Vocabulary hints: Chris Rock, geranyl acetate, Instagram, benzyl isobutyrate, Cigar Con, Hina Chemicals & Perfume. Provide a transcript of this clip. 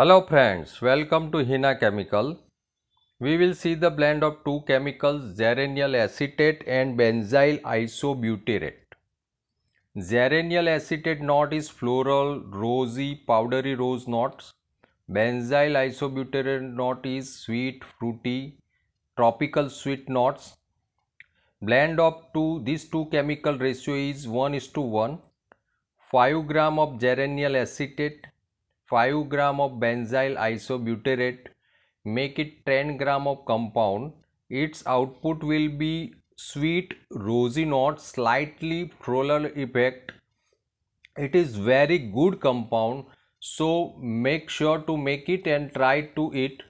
Hello friends, welcome to Hina Chemical. We will see the blend of two chemicals, geranyl acetate and benzyl isobutyrate. Geranyl acetate knot is floral, rosy, powdery rose knots. Benzyl isobutyrate knot is sweet, fruity, tropical sweet knots. Blend of these two chemical ratio is 1:1. 5 gram of geranyl acetate, 5 gram of benzyl isobutyrate make it 10 gram of compound. Its output will be sweet, rosy knot, slightly floral effect. It is very good compound, so make sure to make it and try to eat.